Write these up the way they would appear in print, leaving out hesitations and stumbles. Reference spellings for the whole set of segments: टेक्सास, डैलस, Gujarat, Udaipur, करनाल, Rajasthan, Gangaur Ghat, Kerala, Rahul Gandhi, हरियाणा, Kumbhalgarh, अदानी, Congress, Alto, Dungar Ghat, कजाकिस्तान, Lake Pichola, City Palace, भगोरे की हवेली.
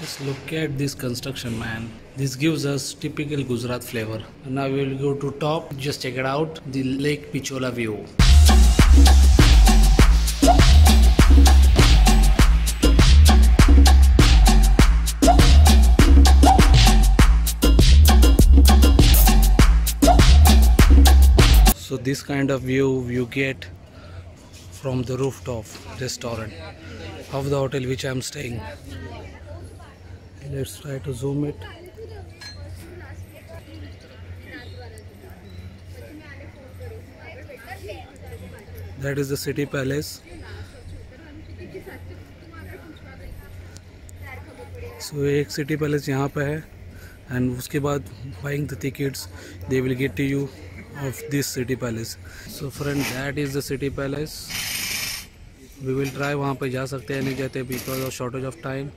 Just look at this construction, man. This gives us typical Gujarat flavor. And now we will go to top. Just check it out, the Lake Pichola view. So this kind of view you get from the rooftop restaurant of the hotel which I am staying. Let's try to zoom it. That is the City Palace. So एक City Palace यहाँ पे है, and उसके बाद buying the tickets they will get to you of this City Palace. So friend, that is the City Palace. We will try, वहाँ पे जा सकते हैं नहीं जाते because of shortage of time.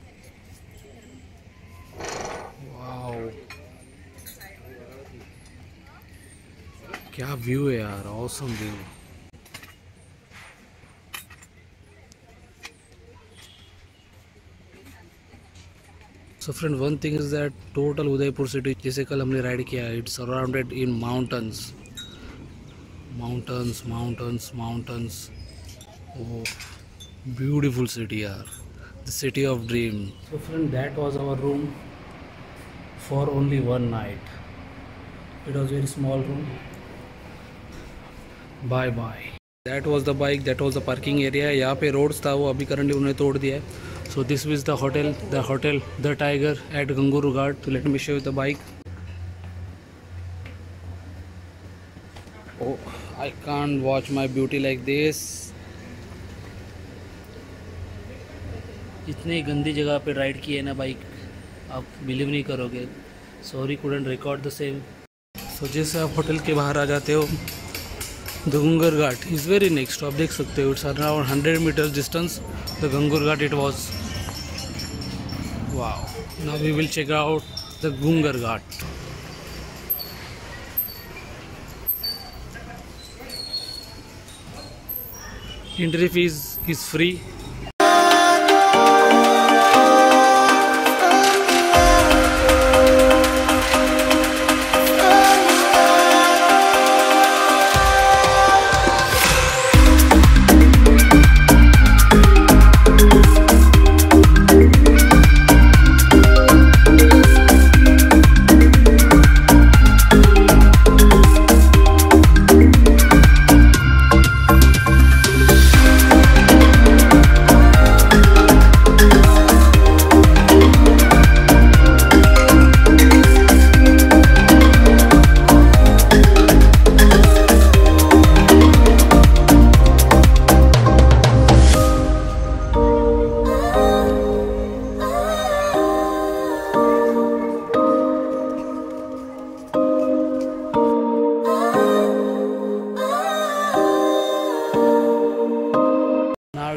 क्या व्यू है यार, awesome view. So friend, one thing is that total Udaipur city जैसे कल हमने राइड किया है, it's surrounded in mountains mountains mountains mountains. Oh beautiful city यार, the city of dream. So friend, that was our room for only one night. It was very small room. Bye bye. That was the bike. That was the parking area. यहाँ पे roads था, वो अभी currently उन्हें तोड़ दिया है. So this was the hotel, the Tiger at Gangaur Ghat. So let me show you the bike. Oh, I can't watch my beauty like this. इतने गंदी जगह पे ride की है ना bike, आप believe नहीं करोगे. Sorry, couldn't record the same. तो जैसे आप होटल के बाहर आ जाते हो, Gangaur Ghat is very next. आप देख सकते हो it's around 100 metres distance the Gangaur Ghat it was. Wow. Now we will check out the Gangaur Ghat. Entry fee is free.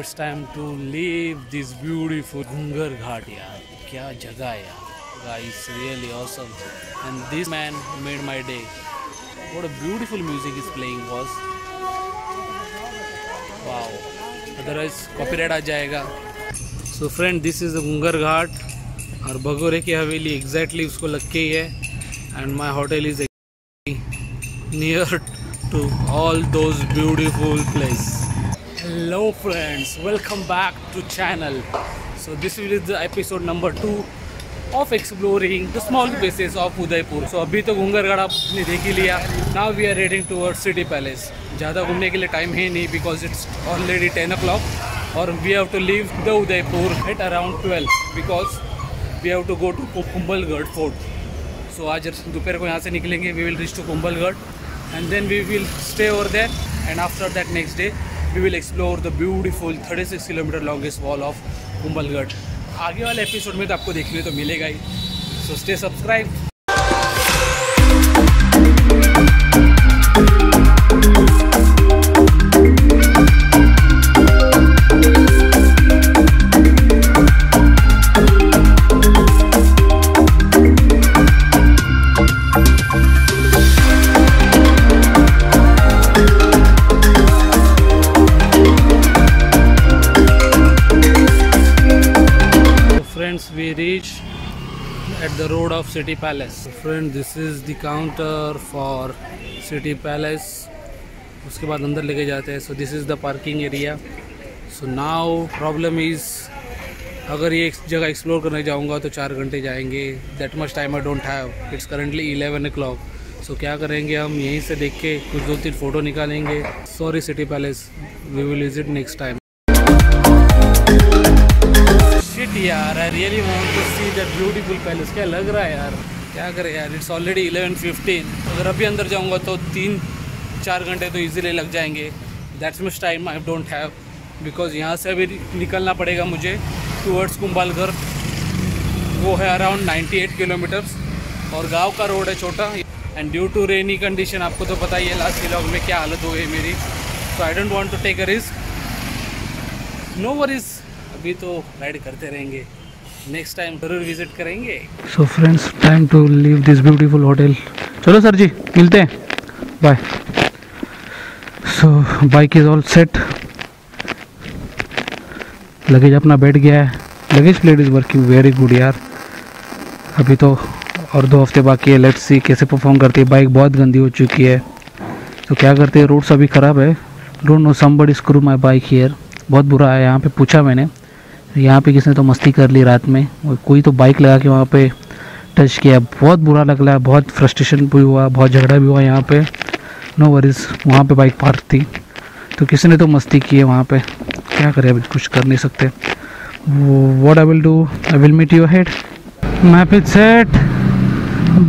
It's time to leave this beautiful Dungar Ghat. यार क्या जगह है यार, guys really awesome. And this man made my day. What a beautiful music is playing was. Wow. Otherwise copyright आ जाएगा. So friend, this is the Dungar Ghat. और भगोरे की हवेली exactly उसको लग के ही है. And my hotel is near to all those beautiful places. Hello friends, welcome back to channel. So this is the episode number 2 of exploring the small places of Udaipur. So अभी तो गंगार घाट आपने देख ही लिया. Now we are heading towards City Palace. ज़्यादा घूमने के लिए टाइम है नहीं because it's already 10 o'clock और we have to leave the Udaipur at around 12 because we have to go to Kumbhalgarh fort. So आज दोपहर को यहाँ से निकलेंगे. We will reach to Kumbhalgarh and then we will stay over there and after that next day we will explore the beautiful 36 kilometre longest wall of Kumbhalgarh. आगे वाले episode में तो आपको देखने तो मिलेगा ही. So stay subscribed. once we reach at the road of City Palace. Friend, this is the counter for City Palace. उसके बाद अंदर लेके जाते हैं. So this is the parking area. So now problem is अगर ये जगह एक्सप्लोर करने जाऊंगा तो 4 घंटे जाएंगे. That much time I don't have. It's currently 11 o'clock. So क्या करेंगे हम, यहीं से देख के कुछ 2-3 फ़ोटो निकालेंगे. Sorry City Palace, we will visit next time. Shit यार, I really want to see that beautiful palace. क्या लग रहा है यार, क्या करें यार. It's already 11:15. अगर अभी अंदर जाऊंगा तो 3-4 घंटे तो ईजिली लग जाएंगे. That's much time I don't have because यहाँ से अभी निकलना पड़ेगा मुझे टूवर्ड्स कुंभालगढ़. वो है अराउंड 98 किलोमीटर्स और गांव का रोड है छोटा. And due to rainy condition आपको तो पता ही है लास्ट व्लॉग में क्या हालत हो गई मेरी. So I don't want to take a risk. No worries, अभी तो राइड करते रहेंगे. नेक्स्ट टाइम जरूर विजिट करेंगे. So friends, time to leave this beautiful hotel. चलो सर जी, मिलते हैं, bye. So bike is all set. Luggage अपना बैठ गया है. Luggage plate is working very good यार. अभी तो और 2 हफ्ते बाकी है. लेट्स सी कैसे परफॉर्म करती है. बाइक बहुत गंदी हो चुकी है तो क्या करते हैं, रोड्स अभी ख़राब है. Don't know, somebody screw my bike here. बहुत बुरा है. यहाँ पे पूछा मैंने, यहाँ पे किसने तो मस्ती कर ली रात में. कोई तो बाइक लगा के वहाँ पे टच किया. बहुत बुरा लग रहा है. बहुत फ्रस्ट्रेशन भी हुआ, बहुत झगड़ा भी हुआ यहाँ पर. नो वरीज, वहाँ पर बाइक पार्क थी तो किसी ने तो मस्ती की है वहाँ पर. क्या करें, अभी कुछ कर नहीं सकते. What I will do, I will meet you head. Map is set.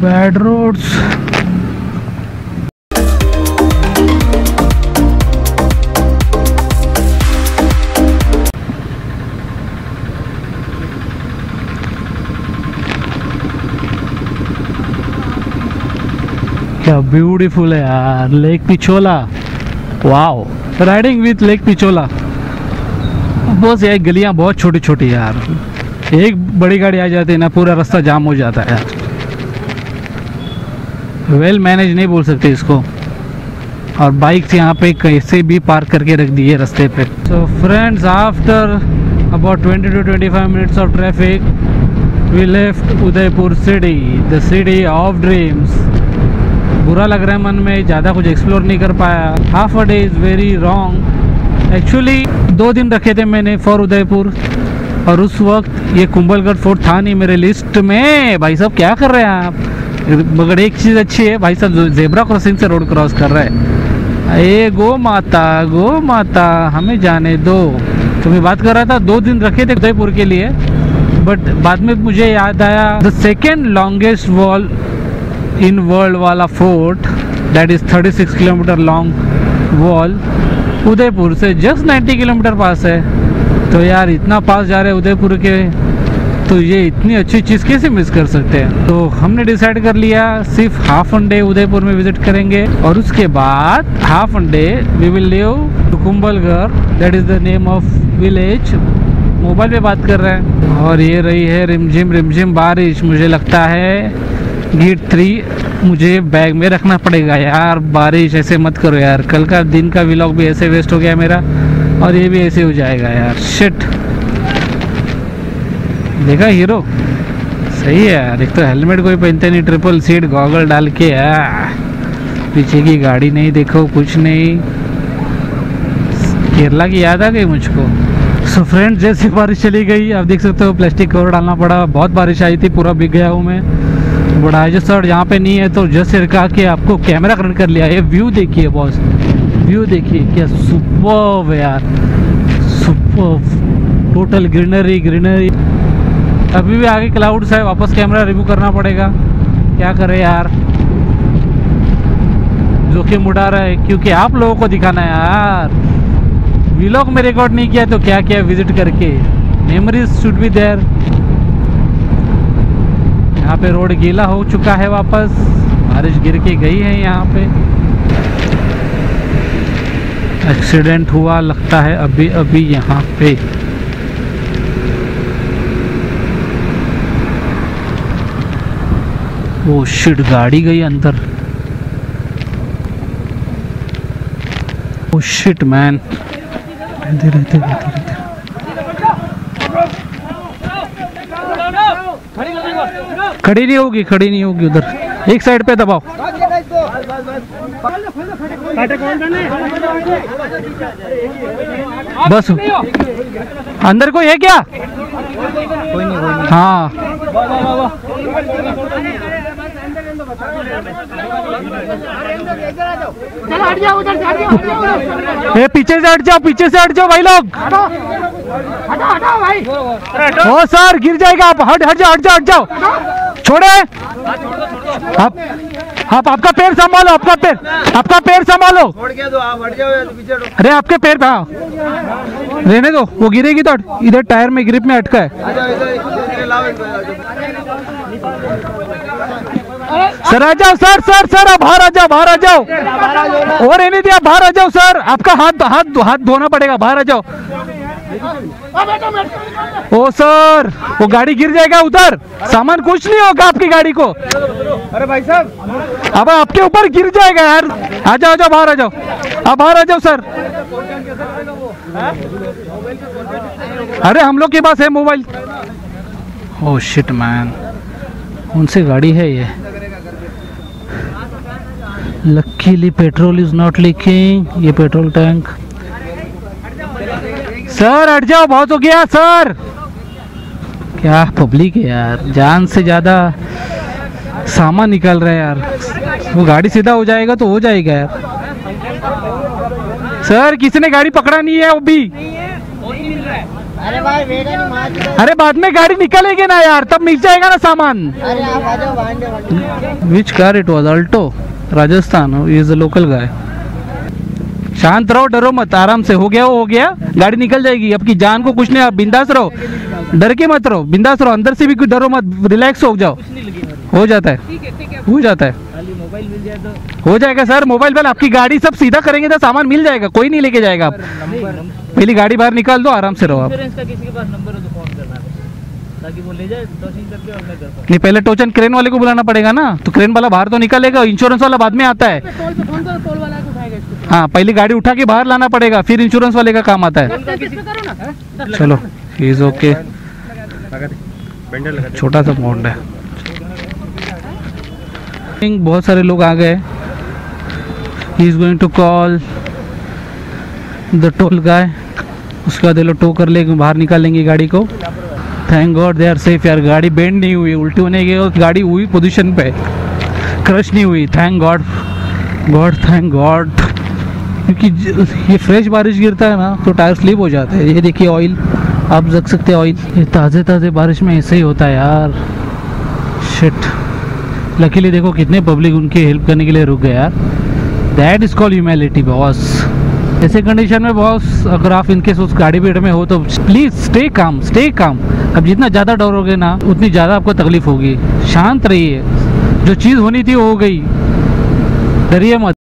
Bad roads. क्या ब्यूटीफुल है यार. Lake Pichola, wow. Riding with lake Pichola. बस ये गलियां बहुत छोटी छोटी यार. एक बड़ी गाड़ी आ जाती है ना, पूरा रास्ता जाम हो जाता है यार. वेल मैनेज नहीं बोल सकते इसको. और बाइक से यहाँ पे कैसे भी पार्क करके रख दी है रास्ते पे. So friends, after about 20 to 25 minutes of traffic we left Udaipur city, the city of dreams. बुरा लग रहा है मन में, ज़्यादा कुछ एक्सप्लोर नहीं कर पाया. Half a day is very wrong. Actually 2 दिन रखे थे मैंने फॉर उदयपुर और उस वक्त ये कुंभलगढ़ फोर्ट था नहीं मेरे लिस्ट में. भाई साहब क्या कर रहे हैं आप. मगर एक चीज़ अच्छी है भाई साहब, जेब्रा क्रॉसिंग से रोड क्रॉस कर रहे हैं. ए गो माता हमें जाने दो. तो मैं बात कर रहा था, 2 दिन रखे थे उदयपुर के लिए बट बाद में मुझे याद आया the second longest wall in world वाला fort that is 36 kilometre long wall Udaipur से जस्ट 90 किलोमीटर पास है. तो यार इतना पास जा रहे हैं उदयपुर के, तो ये इतनी अच्छी चीज़ कैसे मिस कर सकते हैं. तो हमने डिसाइड कर लिया सिर्फ हाफ एन डे उदयपुर में विजिट करेंगे और उसके बाद half an day we will leave to Kumbhalgarh. That is the name of village. Mobile पे बात कर रहे हैं. और ये रही है रिमझिम रिमझिम बारिश. मुझे लगता है Gear 3 मुझे बैग में रखना पड़ेगा यार. बारिश ऐसे मत करो यार. कल का दिन का व्लॉग भी ऐसे वेस्ट हो गया मेरा और ये भी ऐसे हो जाएगा यार. शिट, देखा हीरो सही है यार. एक तो हेलमेट कोई पहनते नहीं, ट्रिपल सीट गॉगल डाल के यार. पीछे की गाड़ी नहीं देखो, कुछ नहीं. केरला की याद आ गई मुझको. सो फ्रेंड्स, जैसी बारिश चली गई आप देख सकते हो प्लास्टिक कवर डालना पड़ा. बहुत बारिश आई थी, पूरा भीग गया हूँ मैं. बड़ा जो सर यहाँ पे नहीं है तो जस्ट सरका के आपको कैमरा करंट कर लिया. ये व्यू देखिए बॉस, व्यू देखिए क्या सुपर्ब यार, सुपर्ब. Total greenery greenery. अभी भी आगे क्लाउड्स है, वापस कैमरा रिमूव करना पड़ेगा. क्या करें यार, जोखिम उठा रहा है क्योंकि आप लोगों को दिखाना है यार. व्लॉग में रिकॉर्ड नहीं किया तो क्या किया विजिट करके. Memories should be there. यहाँ पे रोड गीला हो चुका है वापस, बारिश गिर के गई है. यहाँ पे एक्सीडेंट हुआ लगता है अभी अभी यहाँ पे. वो शिट, गाड़ी गई अंदर. वो शिट मैन. धीरे धीरे खड़ी नहीं होगी, खड़ी नहीं होगी, उधर एक साइड पे दबाओ। बस अंदर कोई है क्या? कोई नहीं। हाँ पीछे से हट जाओ, पीछे से हट जाओ भाई लोग। हटो हटो भाई, ओ सर गिर जाएगा आप। हट हट जाओ, हट जाओ, हट जाओ, छोड़े आप। आपका पैर संभालो, आपका पैर, आपका पैर संभालो। अरे आपके पैर रहने दो, वो गिरेगी तो इधर टायर में ग्रिप में अटका है। सर आ जाओ सर, सर सर आप बाहर आ जाओ, बाहर आ जाओ। और रहने दिया, बाहर आ जाओ सर। आपका हाथ हाथ हाथ धोना पड़ेगा, बाहर आ जाओ। ओ सर वो गाड़ी गिर जाएगा उधर, सामान कुछ नहीं होगा आपकी गाड़ी को। अरे भाई साहब अब आपके ऊपर गिर जाएगा यार। आ जाओ, आ जाओ, बाहर आ जाओ, आप बाहर आ जाओ सर। अरे हम लोग के पास है मोबाइल। ओ शिट मैन, उनसे गाड़ी है ये। Luckily petrol is not leaking. ये पेट्रोल टैंक। सर हट जाओ, बहुत हो गया सर। क्या पब्लिक है यार, जान से ज्यादा सामान निकल रहा है यार। वो गाड़ी सीधा हो जाएगा तो हो जाएगा यार। सर किसने गाड़ी पकड़ा नहीं है अभी? अरे भाई नहीं, अरे बाद में गाड़ी निकलेगी ना यार, तब मिल जाएगा ना सामान। Which car it was? Alto, Rajasthan is a local guy. शांत रहो, डरो मत, आराम से। हो गया, हो गया, गाड़ी निकल जाएगी, आपकी जान को कुछ नहीं। आप बिंदास रहो, डर के मत रहो, बिंदास रहो। अंदर से भी कुछ डरो मत, रिलैक्स हो जाओ। हो जाता है, हो जाता है, हो जाएगा सर। मोबाइल पर आपकी गाड़ी सब सीधा करेंगे तो सामान मिल जाएगा, कोई नहीं लेके जाएगा। आप पहली गाड़ी बाहर निकाल दो, आराम से रहो आप। ताकि वो ले जाए टोचन करके और ले जाए। नहीं पहले टोचन क्रेन वाले को बुलाना पड़ेगा ना, तो क्रेन वाला बाहर तो निकलेगा, इंश्योरेंस वाला बाद में आता है। टोल वाला उठाएगा इसको। हाँ पहले गाड़ी उठा के बाहर लाना पड़ेगा, फिर इंश्योरेंस वाले का काम आता है। चलो इज ओके। छोटा सा मोड है। बहुत सारे लोग आ गए। He is going to call the toll guy. उसके बाद ये लोग टो कर लेंगे, बाहर निकालेंगे गाड़ी को। Thank God they are safe यार। गाड़ी बेंड नहीं हुई, उल्टी होने की, गाड़ी हुई पोजीशन पे, क्रश नहीं हुई। Thank God, God thank God. क्योंकि ये फ्रेश बारिश गिरता है ना तो टायर स्लिप हो जाते हैं। ये देखिए ऑयल, आप रख सकते हैं ऑयल। ये ताज़े ताज़े बारिश में ऐसे ही होता है यार। शिट, लकीली देखो कितने पब्लिक उनकी हेल्प करने के लिए रुक गए यार। That is called humanity boss. ऐसे कंडीशन में बॉस, अगर आप इनकेस उस गाड़ी पेड़ में हो तो please stay calm, stay calm. अब जितना ज़्यादा डरोगे ना उतनी ज़्यादा आपको तकलीफ होगी। शांत रहिए, जो चीज़ होनी थी हो गई, डरिए मत।